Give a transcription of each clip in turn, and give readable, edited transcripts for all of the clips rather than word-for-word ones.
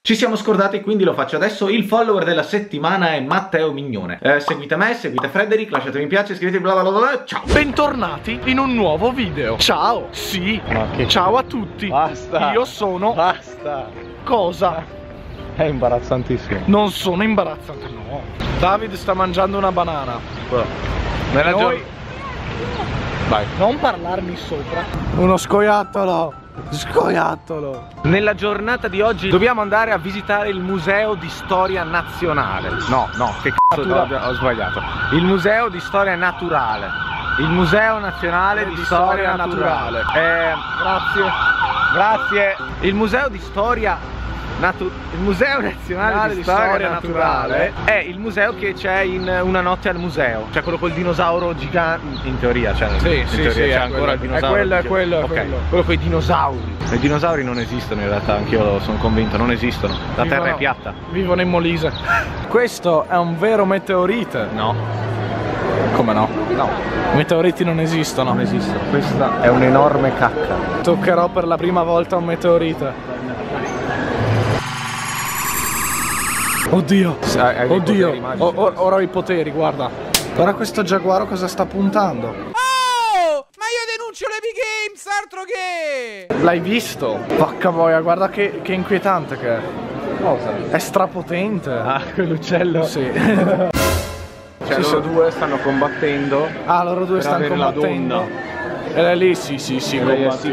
Ci siamo scordati, quindi lo faccio adesso. Il follower della settimana è Matteo Mignone. Seguite me, seguite Frederick, lasciate mi piace, iscrivetevi, bla bla bla. Ciao. Bentornati in un nuovo video. Ciao. Sì. Ciao a tutti. Basta. Io sono. Basta. Cosa? È imbarazzantissimo. Non sono imbarazzante, no. David sta mangiando una banana. Nella noi... Vai. Non parlarmi sopra. Uno scoiattolo. Scoiattolo. Nella giornata di oggi dobbiamo andare a visitare il Museo di Storia Nazionale. No, che cazzo, ho sbagliato. Il Museo di Storia Naturale. Il Museo Nazionale di Storia Naturale. Grazie. Il Museo di Storia Il Museo Nazionale di Storia Naturale è il museo che c'è in Una notte al museo. Cioè quello col dinosauro gigante. In teoria, cioè c'è ancora il dinosauro. È quello. Quello con i dinosauri. I dinosauri non esistono in realtà, anch'io sono convinto, non esistono. La terra è piatta. Vivono in Molise. Questo è un vero meteorite. No. Come no? No. I meteoriti non esistono. Non esistono. Questa è un'enorme cacca. Toccherò per la prima volta un meteorite. Oddio, oddio, ora ho i poteri, guarda. Ora questo giaguaro cosa sta puntando? Oh, ma io denuncio le Big Games, altro che! L'hai visto? Porca boia, guarda che inquietante che è. Cosa? È strapotente. Ah, quell'uccello? Sì. Cioè loro due stanno combattendo. Ah, loro due stanno combattendo. E lei lì sì,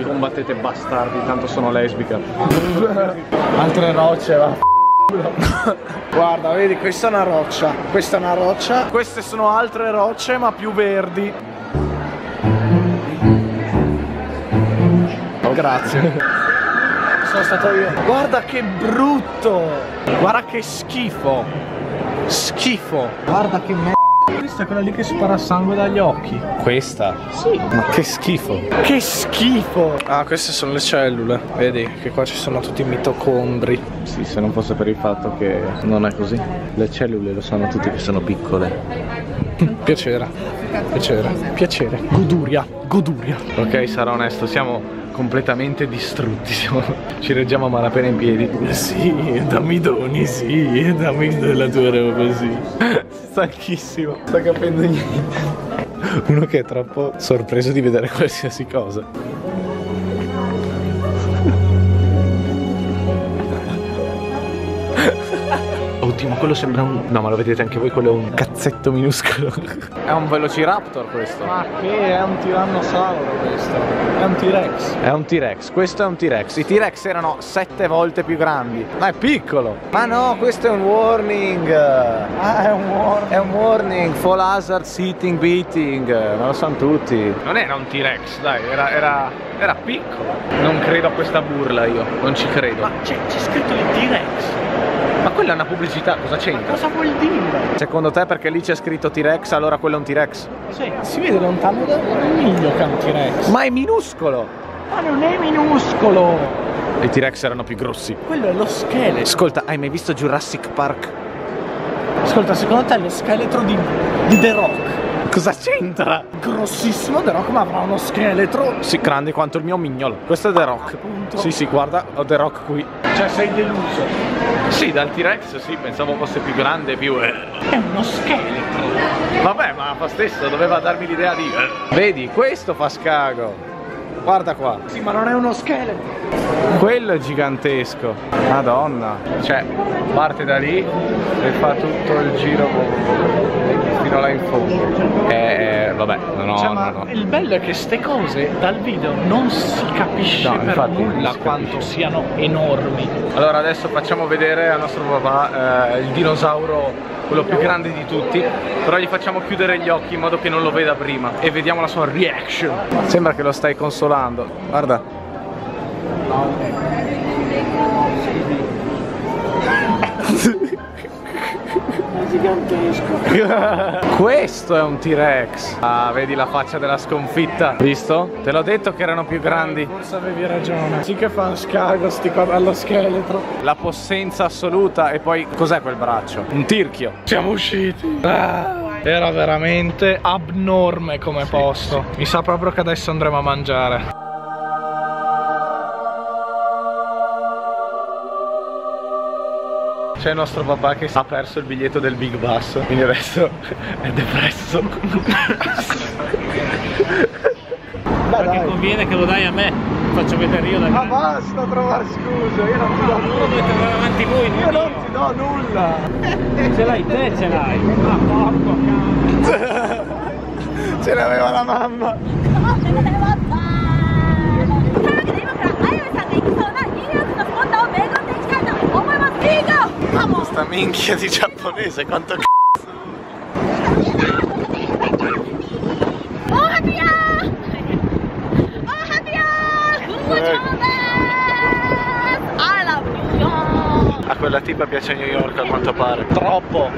combattete bastardi, tanto sono lesbica. Altre rocce, va. Guarda, vedi, questa è una roccia. Questa è una roccia. Queste sono altre rocce ma più verdi. Oh, grazie. Sono stato io. Guarda che brutto. Guarda che schifo. Schifo. Guarda che merda. Questa è quella lì che spara sangue dagli occhi. Questa? Sì. Ma che schifo. Che schifo. Ah, queste sono le cellule. Vedi che qua ci sono tutti i mitocondri. Sì, se non fosse per il fatto che non è così. Le cellule lo sanno tutti che sono piccole. Piacere. Goduria. Ok, sarò onesto, siamo completamente distrutti. Ci reggiamo a malapena in piedi. Sì, dammi doni, sì, dammi della tua roba, sì. Stanchissimo, non sta capendo niente. Uno che è troppo sorpreso di vedere qualsiasi cosa. Oddio, ma quello sembra un... No, ma lo vedete anche voi, quello è un cazzetto minuscolo. È un velociraptor questo. Ma che è un tirannosauro questo. È un T-Rex. È un T-Rex, questo è un T-Rex. I T-Rex erano 7 volte più grandi. Ma è piccolo. Ma no, questo è un warning. Ah, è un warning. È un warning. Fall hazard, sitting, beating. Ma lo sanno tutti. Non era un T-Rex, dai, era piccolo. Non credo a questa burla io, non ci credo. Ma c'è scritto il T-Rex. Ma quella è una pubblicità, cosa c'entra? Cosa vuol dire? Secondo te perché lì c'è scritto T-Rex, allora quello è un T-Rex? Sì, si vede lontano da un miglio che è un T-Rex. Ma è minuscolo! Ma non è minuscolo! I T-Rex erano più grossi. Quello è lo scheletro. Ascolta, hai mai visto Jurassic Park? Ascolta, secondo te è lo scheletro di The Rock? Cosa c'entra? Grossissimo The Rock, ma avrà uno scheletro? Sì, grande quanto il mio mignolo. Questo è The Rock. Appunto. Sì, guarda, ho The Rock qui. Cioè sei deluso. Sì, dal T-Rex sì, pensavo fosse più grande, più... È uno scheletro! Vabbè, ma fa stesso, doveva darmi l'idea di... Vedi, questo fa scago! Guarda qua! Sì, ma non è uno scheletro! Quello è gigantesco! Madonna! Cioè, parte da lì e fa tutto il giro fino là in fondo. Vabbè, no. Il bello è che ste cose dal video non si capisce per nulla quanto siano enormi. Allora adesso facciamo vedere al nostro papà il dinosauro, quello più grande di tutti. Però gli facciamo chiudere gli occhi in modo che non lo veda prima. E vediamo la sua reaction. Sembra che lo stai consolando. Guarda. Gigantesco. Questo è un T-Rex. Ah, vedi la faccia della sconfitta. Visto? Te l'ho detto che erano più grandi. Forse avevi ragione. Sì che fa scago sti qua allo scheletro. La possenza assoluta. E poi cos'è quel braccio? Un tirchio. Siamo usciti. Era veramente abnorme come posto. Sì. Mi sa proprio che adesso andremo a mangiare. C'è il nostro papà che ha perso il biglietto del Big Bus, quindi adesso è depresso. Perché conviene che lo dai a me, faccio vedere io la mia. Ma basta trovare scuse, io non ti do nulla. Dovete andare avanti voi, io non ti do nulla. Ce l'hai te, ce l'hai. Ah, porco cavolo. Ce l'aveva la mamma. Sta minchia di giapponese, quanto c***o. A quella tipa piace New York, a quanto pare. Troppo.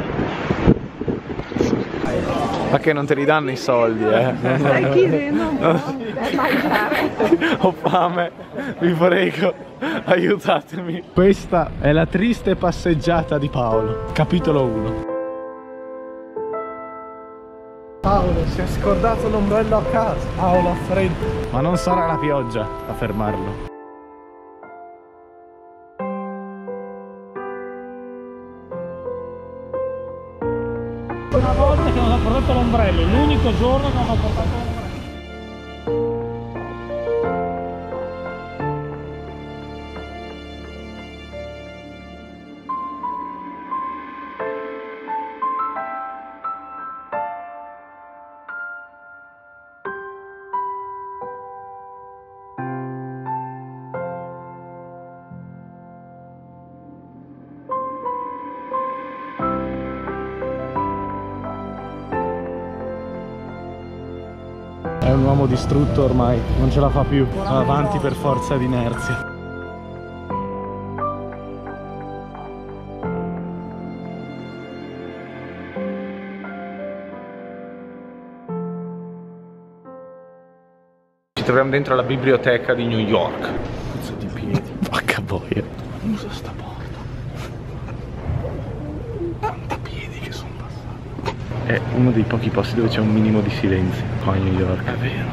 Ma che non te li danno i soldi, eh? Ho fame, vi prego, aiutatemi. Questa è la triste passeggiata di Paolo, capitolo 1. Paolo si è scordato l'ombrello a casa. Paolo ha freddo. Ma non sarà la pioggia a fermarlo. Una volta che non ho portato l'ombrello, l'unico giorno che non ho portato l'ombrello. È un uomo distrutto ormai, non ce la fa più, va avanti per forza d'inerzia. Ci troviamo dentro la biblioteca di New York. Puzza di piedi. Vacca boia. Usa sta porta. Tanti piedi che sono passati. È uno dei pochi posti dove c'è un minimo di silenzio. A New York, è vero.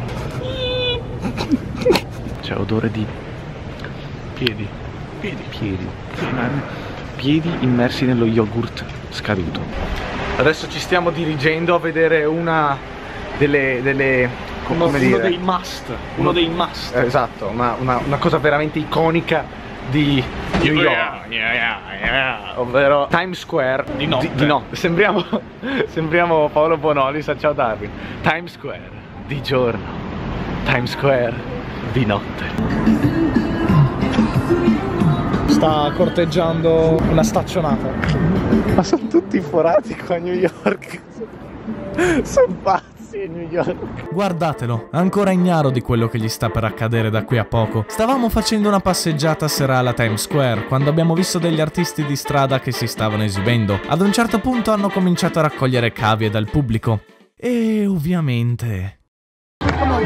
C'è odore di piedi immersi nello yogurt scaduto. Adesso ci stiamo dirigendo a vedere una delle uno dei must, esatto, una cosa veramente iconica di New York, ovvero Times Square di notte. Sembriamo Paolo Bonolis a Ciao Darwin. Times Square di giorno, Times Square di notte. Sta corteggiando una staccionata. Ma sono tutti forati qua a New York. Sono pazzi a New York. Guardatelo, ancora ignaro di quello che gli sta per accadere da qui a poco. Stavamo facendo una passeggiata serale a Times Square quando abbiamo visto degli artisti di strada che si stavano esibendo. Ad un certo punto hanno cominciato a raccogliere cavie dal pubblico. E ovviamente... Oddio, non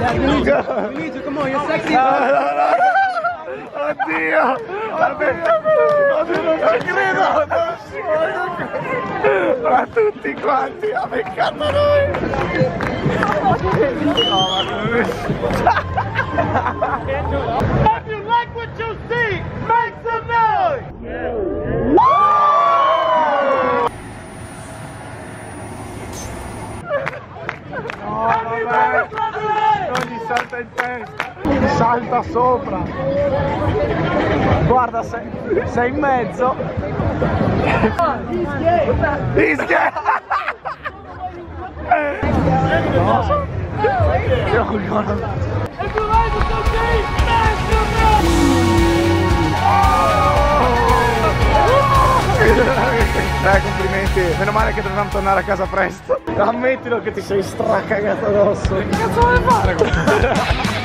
ci credo, ma tutti quanti ha beccato noi. If you like what you see, make some noise. Non gli salta in testa. Salta sopra. Guarda, sei in mezzo. Complimenti, meno male che dovevamo tornare a casa presto. Ammettilo che ti sei stracagato addosso. Che cazzo vuoi fare?